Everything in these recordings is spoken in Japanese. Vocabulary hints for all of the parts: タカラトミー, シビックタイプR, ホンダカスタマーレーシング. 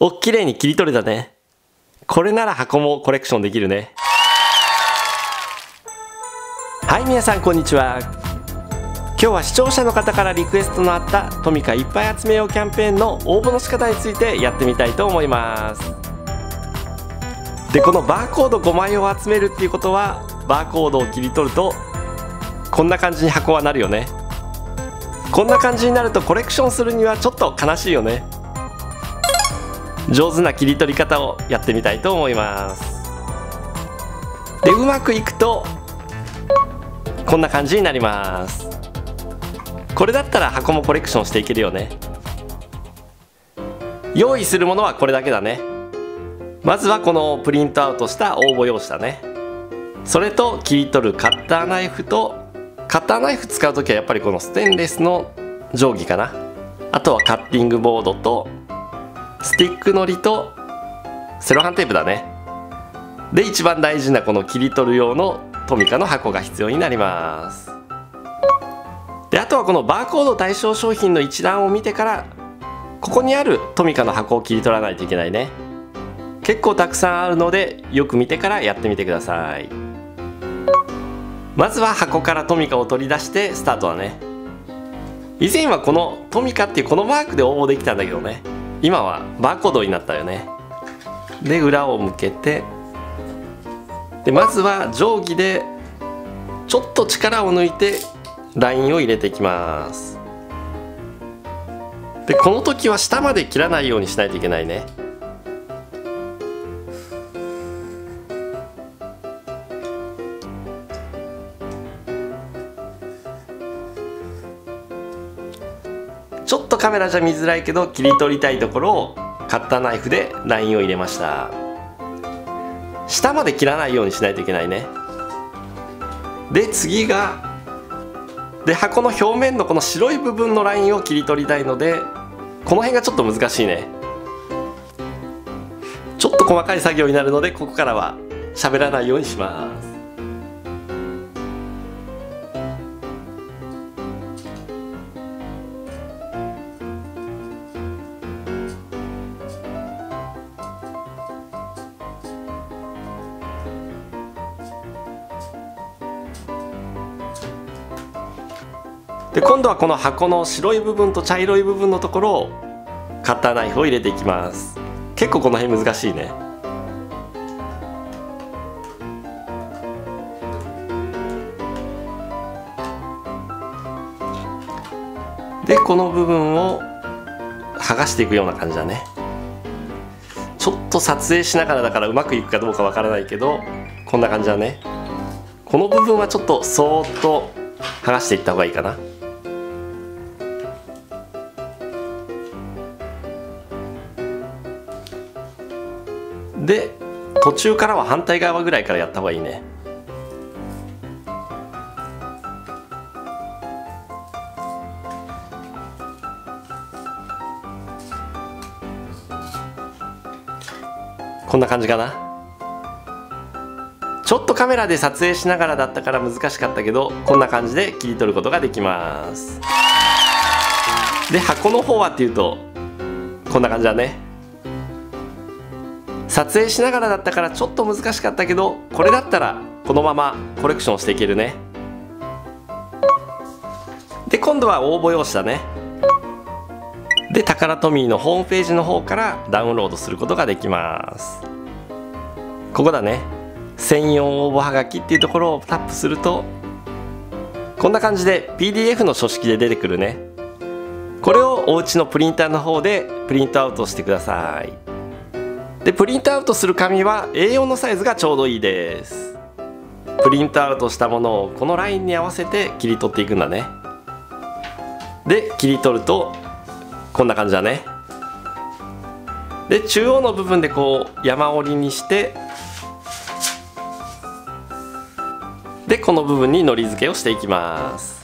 おっきれいに切り取れたね。これなら箱もコレクションできるね。はい、皆さんこんにちは。今日は視聴者の方からリクエストのあったトミカいっぱい集めようキャンペーンの応募の仕方についてやってみたいと思います。でこのバーコード5枚を集めるっていうことはバーコードを切り取るとこんな感じに箱はなるよね。こんな感じになるとコレクションするにはちょっと悲しいよね。上手な切り取り方をやってみたいと思います。でうまくいくとこんな感じになります。これだったら箱もコレクションしていけるよね。用意するものはこれだけだね。まずはこのプリントアウトした応募用紙だね。それと切り取るカッターナイフと、カッターナイフ使う時はやっぱりこのステンレスの定規かな。あとはカッティングボードとスティックのりとセロハンテープだね。で一番大事なこの切り取る用のトミカの箱が必要になります。であとはこのバーコード対象商品の一覧を見てからここにあるトミカの箱を切り取らないといけないね。結構たくさんあるのでよく見てからやってみてください。まずは箱からトミカを取り出してスタートだね。以前はこのトミカっていうこのマークで応募できたんだけどね、今はバーコードになったよね。で裏を向けて、でまずは定規でちょっと力を抜いてラインを入れていきます。でこの時は下まで切らないようにしないといけないね。ちょっとカメラじゃ見づらいけど切り取りたいところをカッターナイフでラインを入れました。下まで切らないようにしないといけないね。で次がで箱の表面のこの白い部分のラインを切り取りたいのでこの辺がちょっと難しいね。ちょっと細かい作業になるのでここからは喋らないようにします。で今度はこの箱の白い部分と茶色い部分のところをカッターナイフを入れていきます。結構この辺難しいね。でこの部分を剥がしていくような感じだね。ちょっと撮影しながらだからうまくいくかどうかわからないけどこんな感じだね。この部分はちょっとそーっと剥がしていった方がいいかな。で途中からは反対側ぐらいからやった方がいいね。こんな感じかな。ちょっとカメラで撮影しながらだったから難しかったけどこんな感じで切り取ることができます。で箱の方はっていうとこんな感じだね。撮影しながらだったからちょっと難しかったけどこれだったらこのままコレクションしていけるね。で今度は応募用紙だね。でタカラトミーのホームページの方からダウンロードすることができます。ここだね、専用応募はがきっていうところをタップするとこんな感じで PDF の書式で出てくるね。これをお家のプリンターの方でプリントアウトしてください。でプリントアウトする紙は A4 のサイズがちょうどいいです。プリントアウトしたものをこのラインに合わせて切り取っていくんだね。で切り取るとこんな感じだね。で中央の部分でこう山折りにしてでこの部分にのり付けをしていきます。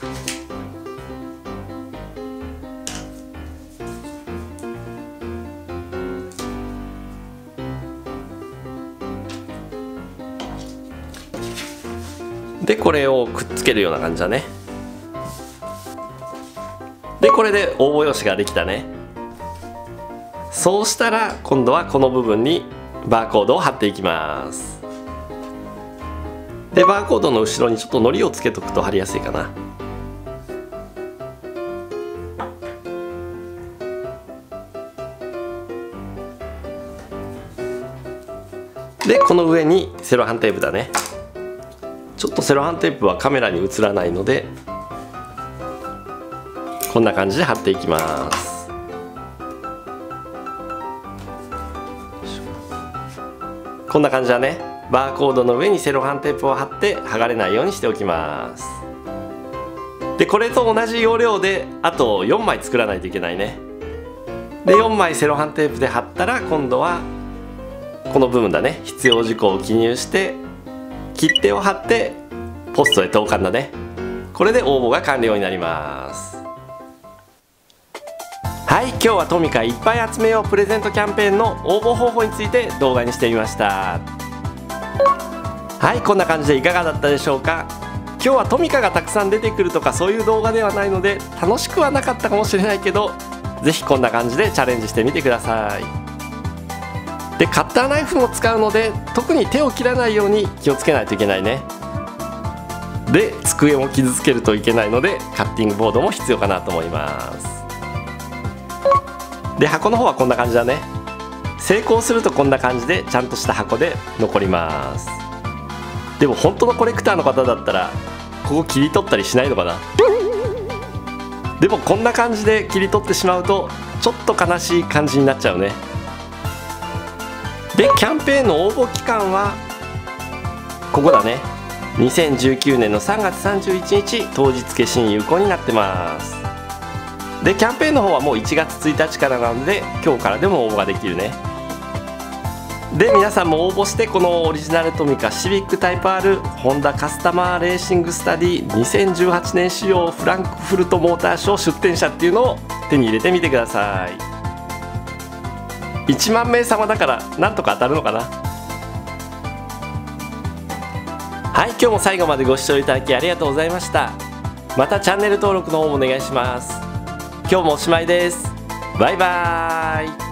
でこれをくっつけるような感じだね。でこれで応募用紙ができたね。そうしたら今度はこの部分にバーコードを貼っていきます。でバーコードの後ろにちょっと糊をつけとくと貼りやすいかな。でこの上にセロハンテープだね。ちょっとセロハンテープはカメラに映らないのでこんな感じで貼っていきます。こんな感じだね。バーコードの上にセロハンテープを貼って剥がれないようにしておきます。でこれと同じ要領であと4枚作らないといけないね。で4枚セロハンテープで貼ったら今度はこの部分だね。必要事項を記入して切手を貼ってポストへ投函だね。これで応募が完了になります。はい、今日はトミカいっぱい集めようプレゼントキャンペーンの応募方法について動画にしてみました。はい、こんな感じでいかがだったでしょうか。今日はトミカがたくさん出てくるとかそういう動画ではないので楽しくはなかったかもしれないけど、ぜひこんな感じでチャレンジしてみてください。でカッターナイフも使うので特に手を切らないように気をつけないといけないね。で机も傷つけるといけないのでカッティングボードも必要かなと思います。で箱の方はこんな感じだね。成功するとこんな感じでちゃんとした箱で残ります。でも本当のコレクターの方だったらここ切り取ったりしないのかな。でもこんな感じで切り取ってしまうとちょっと悲しい感じになっちゃうね。でキャンペーンの応募期間はここだね。2019年の3月31日当日消しに有効になってます。でキャンペーンの方はもう1月1日からなので今日からでも応募ができるね。で皆さんも応募してこのオリジナルトミカシビックタイプ R ホンダカスタマーレーシングスタディ2018年仕様フランクフルトモーターショー出展車っていうのを手に入れてみてください。1万名様だからなんとか当たるのかな。はい、今日も最後までご視聴いただきありがとうございました。またチャンネル登録の方もお願いします。今日もおしまいです。バイバーイ。